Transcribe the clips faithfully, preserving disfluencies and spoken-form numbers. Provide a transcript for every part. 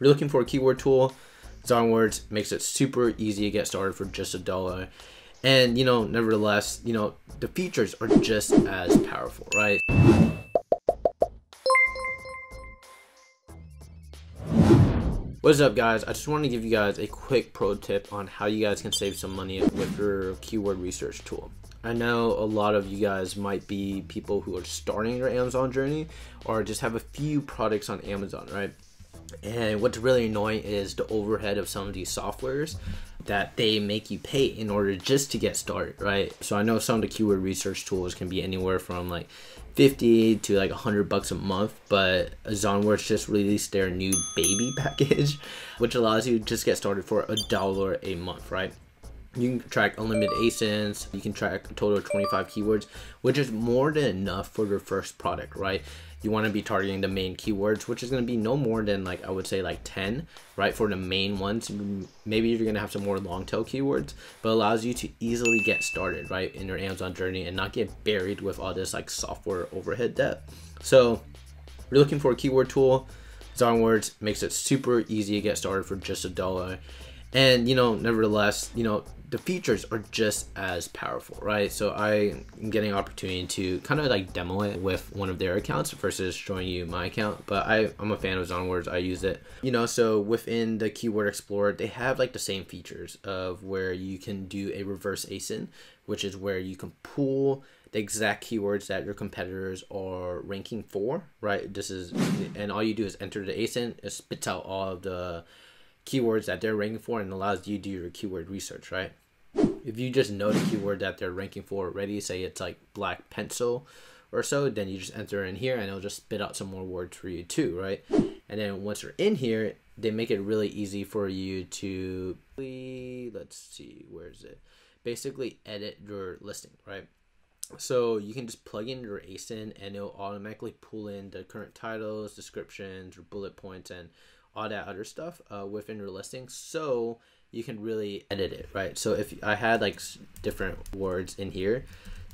If you're looking for a keyword tool, ZonWords makes it super easy to get started for just a dollar. And, you know, nevertheless, you know, the features are just as powerful, right? What's up, guys? I just wanted to give you guys a quick pro tip on how you guys can save some money with your keyword research tool. I know a lot of you guys might be people who are starting your Amazon journey or just have a few products on Amazon, right? And what's really annoying is the overhead of some of these softwares that they make you pay in order just to get started, right? So I know some of the keyword research tools can be anywhere from like fifty to like one hundred bucks a month, but ZonWords just released their new baby package, which allows you to just get started for a dollar a month, right? You can track unlimited A S I Ns, you can track a total of twenty-five keywords, which is more than enough for your first product, right? You want to be targeting the main keywords, which is going to be no more than like, I would say like ten, right? For the main ones. Maybe you're going to have some more long tail keywords, but allows you to easily get started, right? In your Amazon journey and not get buried with all this like software overhead debt. So if you're looking for a keyword tool, ZonWords makes it super easy to get started for just a dollar. And, you know, nevertheless, you know, the features are just as powerful, right? So I'm getting an opportunity to kind of like demo it with one of their accounts versus showing you my account, but I, I'm a fan of ZonWords, I use it. You know, so within the Keyword Explorer, they have like the same features of where you can do a reverse A S I N, which is where you can pull the exact keywords that your competitors are ranking for, right? This is, and all you do is enter the A S I N, it spits out all of the keywords that they're ranking for and allows you to do your keyword research, right? If you just know the keyword that they're ranking for already, say it's like black pencil or so, then you just enter in here and it'll just spit out some more words for you too, right? And then once you're in here, they make it really easy for you to, let's see, where is it? Basically edit your listing, right? So you can just plug in your A S I N and it'll automatically pull in the current titles, descriptions, or bullet points and all that other stuff uh, within your listing, so you can really edit it, right? So if I had like different words in here,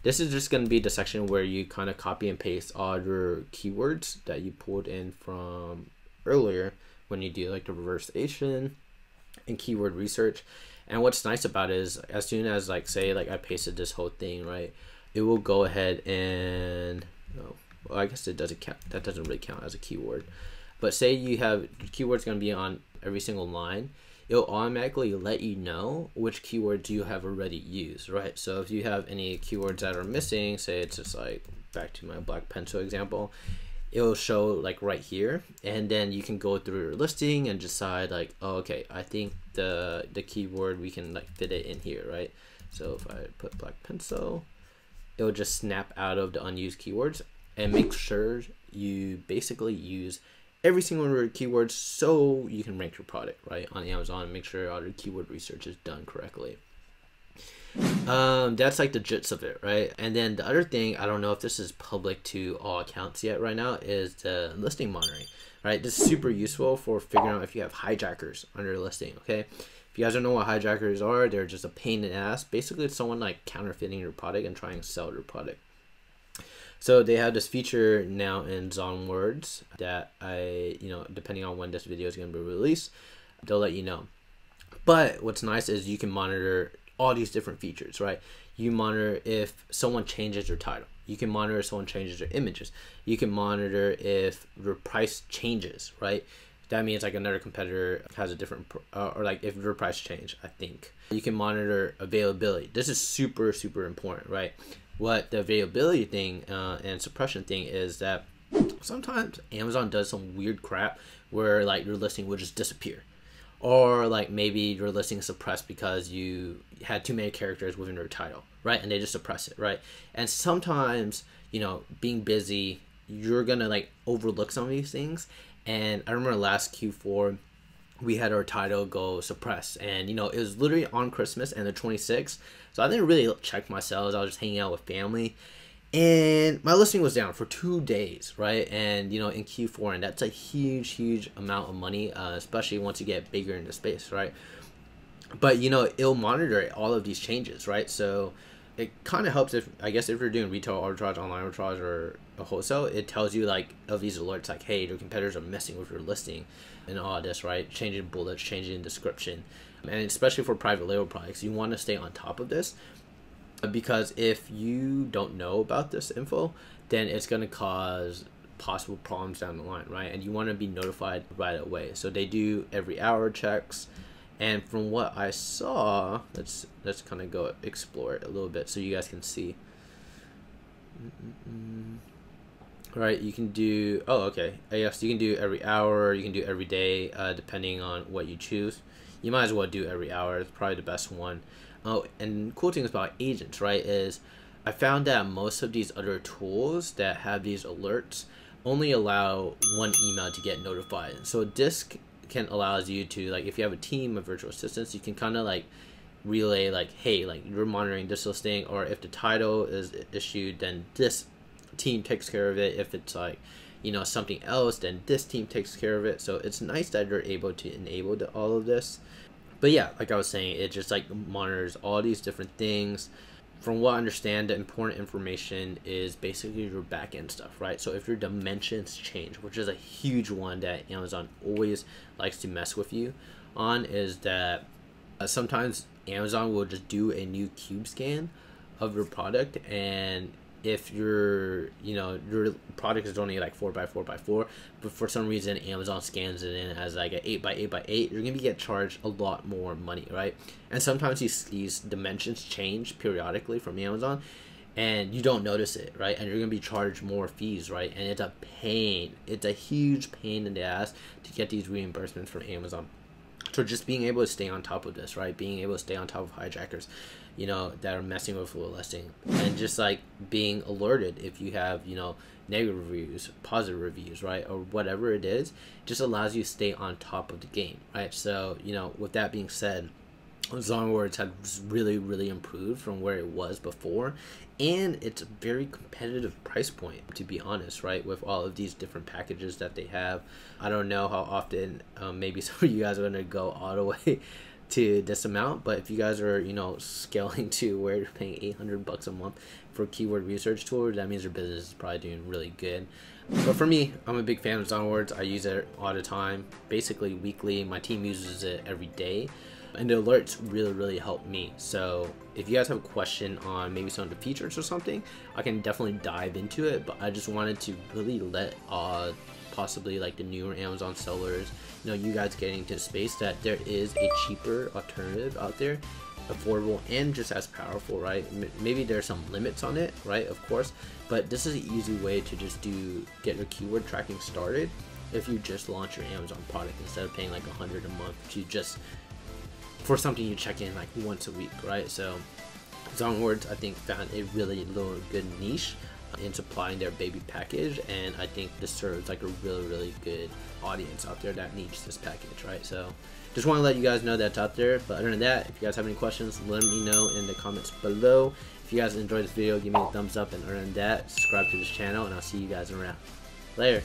this is just gonna be the section where you kind of copy and paste all your keywords that you pulled in from earlier when you do like the reverse A S I N and keyword research. And what's nice about it is as soon as like, say like I pasted this whole thing, right? It will go ahead and, oh, well, I guess it doesn't count. That doesn't really count as a keyword. But say you have keywords going to be on every single line, it'll automatically let you know which keywords you have already used, right? So if you have any keywords that are missing, say it's just like back to my black pencil example, it'll show like right here. And then you can go through your listing and decide like, oh, okay, I think the, the keyword we can like fit it in here, right? So if I put black pencil, it'll just snap out of the unused keywords and make sure you basically use every single word keyword so you can rank your product right on Amazon and make sure all your keyword research is done correctly. Um, that's like the gist of it, right? And then the other thing, I don't know if this is public to all accounts yet right now, is the listing monitoring, right? This is super useful for figuring out if you have hijackers on your listing, okay? If you guys don't know what hijackers are, they're just a pain in the ass. Basically, it's someone like counterfeiting your product and trying to sell your product. So they have this feature now in ZonWords that I, you know, depending on when this video is going to be released, they'll let you know. But what's nice is you can monitor all these different features, right? You monitor if someone changes your title. You can monitor if someone changes their images. You can monitor if your price changes, right? That means like another competitor has a different, uh, or like if your price change, I think. You can monitor availability. This is super, super important, right? What the availability thing uh, and suppression thing is that sometimes Amazon does some weird crap where like your listing will just disappear, or like maybe your listing is suppressed because you had too many characters within your title, right? And they just suppress it, right? And sometimes, you know, being busy, you're gonna like overlook some of these things. And I remember last Q four, we had our title go suppressed, and you know, it was literally on Christmas and the twenty-sixth, so I didn't really check myself. I was just hanging out with family and my listing was down for two days, right? And you know, in Q four, and that's a huge huge amount of money, uh, especially once you get bigger in the space, right? But you know, it'll monitor all of these changes, right? So it kind of helps if, I guess, if you're doing retail arbitrage, online arbitrage, or a wholesale, it tells you, like, of these alerts, like, hey, your competitors are messing with your listing and all of this, right? Changing bullets, changing description. And especially for private label products, you want to stay on top of this, because if you don't know about this info, then it's going to cause possible problems down the line, right? And you want to be notified right away. So they do every hour checks. And from what I saw, let's let's kind of go explore it a little bit so you guys can see. Mm-mm-mm. Right, you can do, oh, okay. Yes, you can do every hour, you can do every day, uh, depending on what you choose. You might as well do every hour, it's probably the best one. Oh, and cool things about agents, right, is I found that most of these other tools that have these alerts only allow one email to get notified. So Disc can allows you to, like, if you have a team of virtual assistants, you can kind of like relay, like, hey, like, you're monitoring this listing, or if the title is issued, then this team takes care of it. If it's like, you know, something else, then this team takes care of it. So it's nice that you're able to enable the, all of this. But yeah, like I was saying, it just like monitors all these different things. From what I understand, the important information is basically your back-end stuff, right? So if your dimensions change, which is a huge one that Amazon always likes to mess with you on, is that uh, sometimes Amazon will just do a new cube scan of your product, and if your, you know, your product is only like four by four by four, but for some reason Amazon scans it in as like an eight by eight by eight, you're gonna be get charged a lot more money, right? And sometimes these these dimensions change periodically from Amazon, and you don't notice it, right? And you're gonna be charged more fees, right? And it's a pain. It's a huge pain in the ass to get these reimbursements from Amazon. So just being able to stay on top of this, right? Being able to stay on top of hijackers, you know, that are messing with the listing, and just like being alerted if you have, you know, negative reviews, positive reviews, right? Or whatever it is, just allows you to stay on top of the game, right? So, you know, with that being said, ZonWords have really, really improved from where it was before, and it's a very competitive price point, to be honest, right? With all of these different packages that they have. I don't know how often, um, maybe some of you guys are going to go all the way to this amount, but if you guys are, you know, scaling to where you're paying eight hundred bucks a month for keyword research tool, that means your business is probably doing really good. But for me, I'm a big fan of ZonWords. I use it all the time, basically weekly. My team uses it every day, and the alerts really, really help me. So if you guys have a question on maybe some of the features or something, I can definitely dive into it, but I just wanted to really let uh possibly like the newer Amazon sellers, you know, you guys getting into space, that there is a cheaper alternative out there, affordable and just as powerful, right? M maybe there's some limits on it, right? Of course, but this is an easy way to just do get your keyword tracking started if you just launch your Amazon product instead of paying like a hundred a month to just for something you check in like once a week, right? So ZonWords, I think, found a really little good niche in supplying their baby package, and I think this serves like a really, really good audience out there that needs this package, right? So just want to let you guys know that's out there. But other than that, if you guys have any questions, let me know in the comments below. If you guys enjoyed this video, give me a thumbs up, and other than that, subscribe to this channel, and I'll see you guys around later.